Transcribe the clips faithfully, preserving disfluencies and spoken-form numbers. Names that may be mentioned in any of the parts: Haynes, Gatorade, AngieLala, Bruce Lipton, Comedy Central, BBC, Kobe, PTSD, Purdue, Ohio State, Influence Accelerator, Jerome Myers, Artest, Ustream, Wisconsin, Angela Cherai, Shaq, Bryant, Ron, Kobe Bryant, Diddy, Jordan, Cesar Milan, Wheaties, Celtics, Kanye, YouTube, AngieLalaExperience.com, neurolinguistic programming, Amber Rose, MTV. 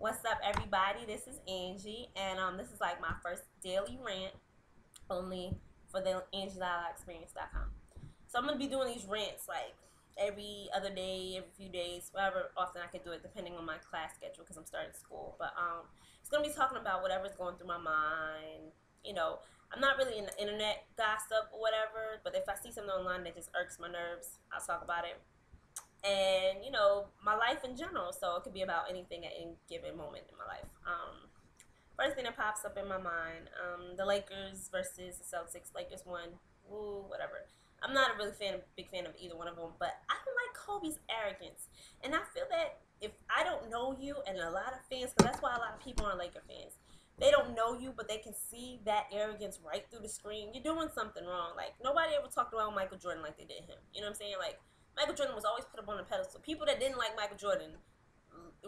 What's up, everybody? This is Angie, and um, this is like my first daily rant, only for the Angie Lala Experience dot com. So I'm gonna be doing these rants like every other day, every few days, whatever often I can do it, depending on my class schedule because I'm starting school. But um, it's gonna be talking about whatever's going through my mind. You know, I'm not really in the internet gossip or whatever, but if I see something online that just irks my nerves, I'll talk about it. And, you know, my life in general, so it could be about anything at any given moment in my life. Um, first thing that pops up in my mind, um, the Lakers versus the Celtics. Lakers won, woo, whatever. I'm not a really fan, big fan of either one of them, but I don't like Kobe's arrogance. And I feel that if I don't know you, and a lot of fans, because that's why a lot of people are Laker fans, they don't know you, but they can see that arrogance right through the screen. You're doing something wrong. Like, nobody ever talked about Michael Jordan like they did him. You know what I'm saying? Like, Michael Jordan was always put up on a pedestal. People that didn't like Michael Jordan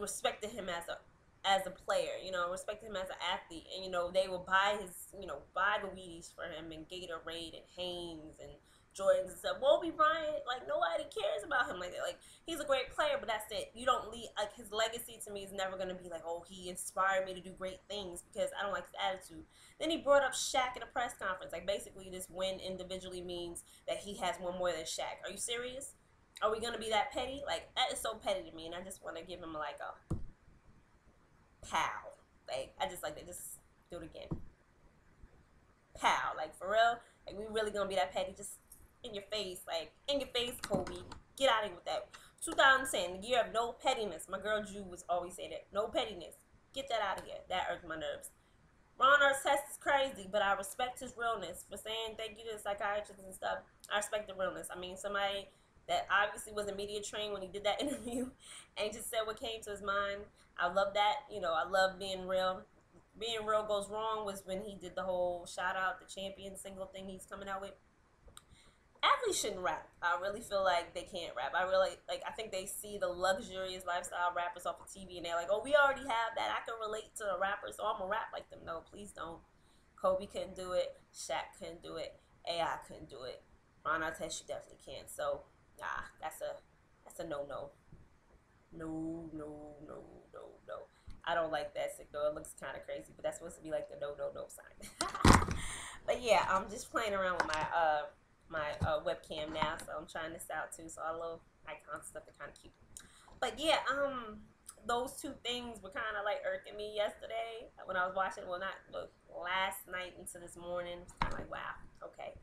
respected him as a as a player, you know, respected him as an athlete. And, you know, they would buy his, you know, buy the Wheaties for him and Gatorade and Haynes and Jordans and stuff. Kobe Bryant, like, nobody cares about him like that. Like, he's a great player, but that's it. You don't leave, like, his legacy to me is never going to be like, oh, he inspired me to do great things because I don't like his attitude. Then he brought up Shaq at a press conference. Like, basically, this win individually means that he has one more than Shaq. Are you serious? Are we going to be that petty? Like, that is so petty to me, and I just want to give him, like, a pow. Like, I just like to just do it again. Pow. Like, for real? Like, we really going to be that petty? Just in your face. Like, in your face, Kobe. Get out of here with that. two thousand ten, the year of no pettiness. My girl Jew was always saying that. No pettiness. Get that out of here. That irked my nerves. Ron, Artest is crazy, but I respect his realness for saying thank you to the psychiatrists and stuff. I respect the realness. I mean, somebody that obviously wasn't media trained when he did that interview and just said what came to his mind. I love that. You know, I love being real. Being real goes wrong was when he did the whole shout out, the champion single thing he's coming out with. Athletes shouldn't rap. I really feel like they can't rap. I really, like, I think they see the luxurious lifestyle rappers off of T V and they're like, oh, we already have that. I can relate to the rappers, so I'm going to rap like them. No, please don't. Kobe couldn't do it. Shaq couldn't do it. A I couldn't do it. Ron Artest, you definitely can. So, nah, that's a that's a no-no. No, no, no, no, no. I don't like that signal. It looks kind of crazy, but that's supposed to be like the no, no, no sign. But yeah, I'm just playing around with my uh my uh, webcam now, so I'm trying this out too. So all the little icon stuff are kind of cute. But yeah, um, those two things were kind of like irking me yesterday when I was watching. Well, not look, last night into this morning. It's kind of like, wow, okay.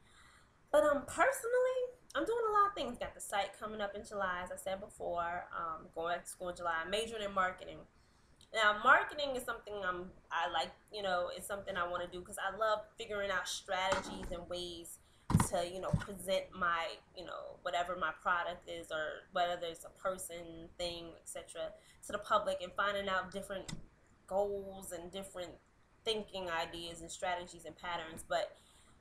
But um, personally, I'm doing a lot of things. Got the site coming up in July, as I said before. Um, going back to school in July. Majoring in marketing. Now, marketing is something I'm I like. You know, it's something I want to do because I love figuring out strategies and ways to, you know, present my, you know, whatever my product is or whether it's a person, thing, et cetera, to the public and finding out different goals and different thinking ideas and strategies and patterns, but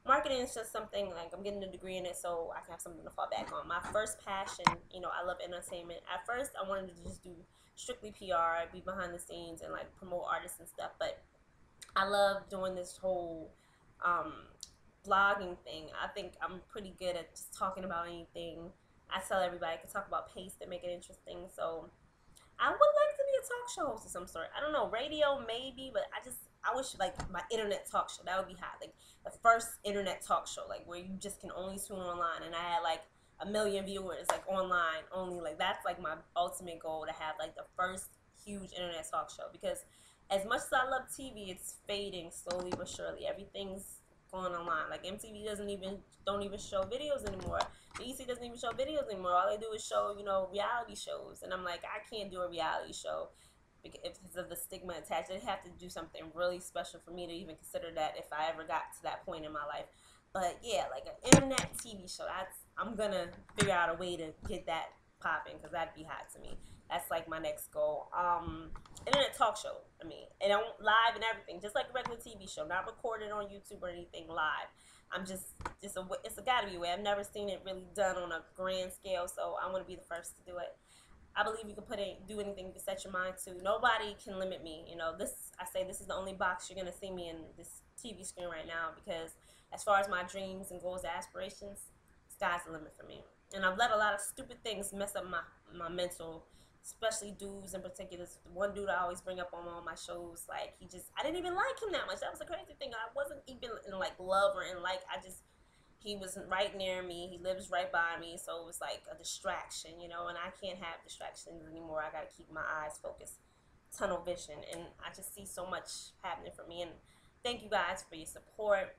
marketing is just something, like, I'm getting a degree in it so I can have something to fall back on. My first passion, you know, I love entertainment. At first, I wanted to just do strictly P R, be behind the scenes and, like, promote artists and stuff. But I love doing this whole um, blogging thing. I think I'm pretty good at just talking about anything. I tell everybody I can talk about pace to make it interesting. So I would like to be a talk show host of some sort. I don't know, radio maybe, but I just, I wish, like, my internet talk show, that would be hot. Like, the first internet talk show, like, where you just can only tune online. And I had, like, a million viewers, like, online only. Like, that's, like, my ultimate goal, to have, like, the first huge internet talk show. Because as much as I love T V, it's fading slowly but surely. Everything's going online. Like, M T V doesn't even, don't even show videos anymore. B B C doesn't even show videos anymore. All they do is show, you know, reality shows. And I'm like, I can't do a reality show. Because of the stigma attached, it'd have to do something really special for me to even consider that if I ever got to that point in my life. But yeah, like an internet T V show, that's, I'm gonna figure out a way to get that popping because that'd be hot to me. That's like my next goal. Um, internet talk show, I mean, and I'm live and everything, just like a regular T V show, not recorded on YouTube or anything live. I'm just, just a, it's a gotta be a way. I've never seen it really done on a grand scale, so I want to be the first to do it. I believe you can put it, do anything you can set your mind to. Nobody can limit me. You know, this, I say this is the only box you're going to see me in, this T V screen right now, because as far as my dreams and goals and aspirations, sky's the limit for me. And I've let a lot of stupid things mess up my, my mental especially dudes in particular. One dude I always bring up on all my shows, like, he just, I didn't even like him that much. That was the crazy thing. I wasn't even in, like, love or in, like, I just, he was right near me. He lives right by me, so it was, like, a distraction, you know, and I can't have distractions anymore. I got to keep my eyes focused, tunnel vision, and I just see so much happening for me, and thank you guys for your support.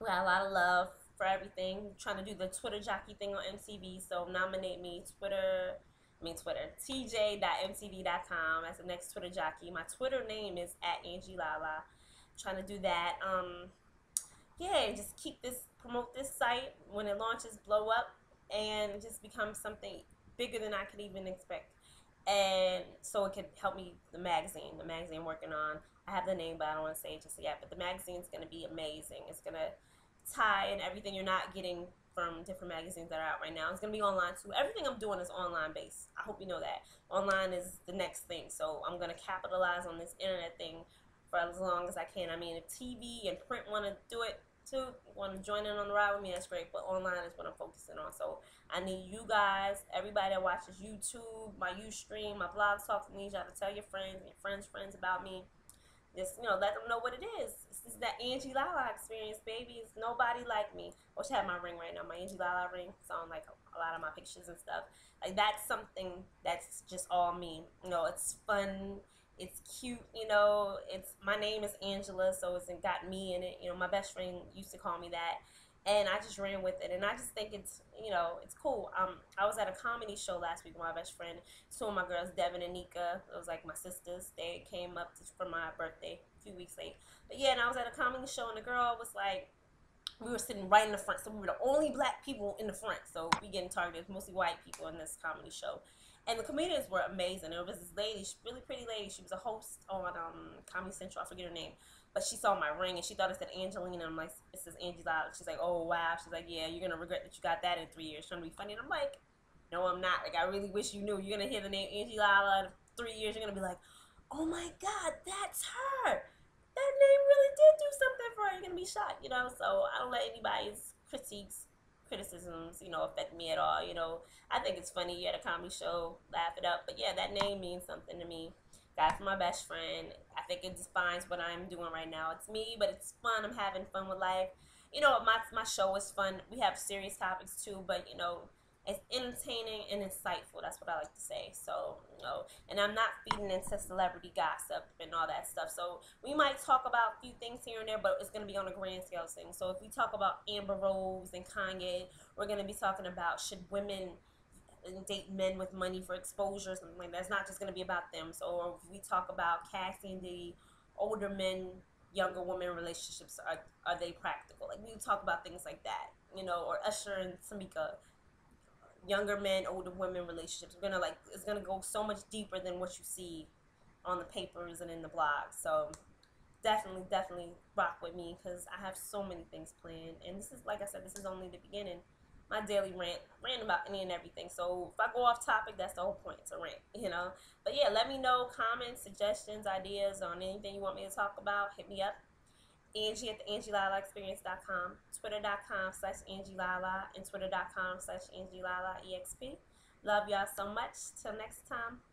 We got a lot of love for everything. I'm trying to do the Twitter jockey thing on M T V, so nominate me, Twitter, I mean Twitter, T J dot M T V dot com as the next Twitter jockey. My Twitter name is at AngieLala. I'm trying to do that. Um, yeah, just keep this, promote this site. When it launches, blow up, and just become something bigger than I could even expect. And so it could help me, the magazine, the magazine I'm working on. I have the name, but I don't want to say it just yet, but the magazine's going to be amazing. It's going to tie in everything you're not getting from different magazines that are out right now. It's going to be online, too. Everything I'm doing is online-based. I hope you know that. Online is the next thing, so I'm going to capitalize on this internet thing for as long as I can. I mean, if T V and print want to do it, too, want to join in on the ride with me, that's great, but online is what I'm focusing on. So I need you guys, everybody that watches YouTube, my Ustream, my blog talks, I need y'all to tell your friends and your friends' friends about me. Just, you know, let them know what it is. This is that AngieLala experience, baby. It's nobody like me. I wish I had my ring right now, my AngieLala ring. It's on, like, a lot of my pictures and stuff. Like, that's something that's just all me. You know, it's fun. It's cute, you know. It's, my name is Angela, so it's got me in it. You know, my best friend used to call me that, and I just ran with it. And I just think it's, you know, it's cool. Um, I was at a comedy show last week with my best friend. Two of my girls, Devin and Nika, it was like my sisters. They came up to, for my birthday a few weeks late. But yeah, and I was at a comedy show, and the girl was like, we were sitting right in the front, so we were the only black people in the front. So we getting targeted, mostly white people in this comedy show. And the comedians were amazing. There was this lady, really pretty lady. She was a host on um, Comedy Central. I forget her name. But she saw my ring, and she thought it said Angelina. I'm like, it says AngieLala. She's like, oh, wow. She's like, yeah, you're going to regret that you got that in three years. Trying to be funny. And I'm like, no, I'm not. Like, I really wish you knew. You're going to hear the name AngieLala in three years. You're going to be like, oh, my God, that's her. That name really did do something for her. You're going to be shocked, you know. So I don't let anybody's critiques, criticisms, you know, affect me at all. You know, I think it's funny. You're at a comedy show, laugh it up. But yeah, that name means something to me. That's my best friend. I think it defines what I'm doing right now. It's me, but it's fun. I'm having fun with life. You know, my my show is fun. We have serious topics too, but you know, it's entertaining and insightful. That's what I like to say. So, you know, and I'm not feeding into celebrity gossip and all that stuff. So we might talk about a few things here and there, but it's going to be on a grand scale thing. So if we talk about Amber Rose and Kanye, we're going to be talking about should women date men with money for exposure or something like that. It's not just going to be about them. So if we talk about Cassie and Diddy, older men, younger women relationships, are, are they practical? Like, we talk about things like that, you know, or Usher and Tamika. Younger men, older women relationships. We're gonna like it's gonna go so much deeper than what you see on the papers and in the blog. So definitely, definitely rock with me, because I have so many things planned. And this is, like I said, this is only the beginning. My daily rant, rant about any and everything. So if I go off topic, that's the whole point, to rant, you know. But yeah, let me know comments, suggestions, ideas on anything you want me to talk about. Hit me up. Angie at the Angie Lala Experience dot com, Twitter dot com slash AngieLala, and Twitter dot com slash AngieLalaExp. Love y'all so much. Till next time.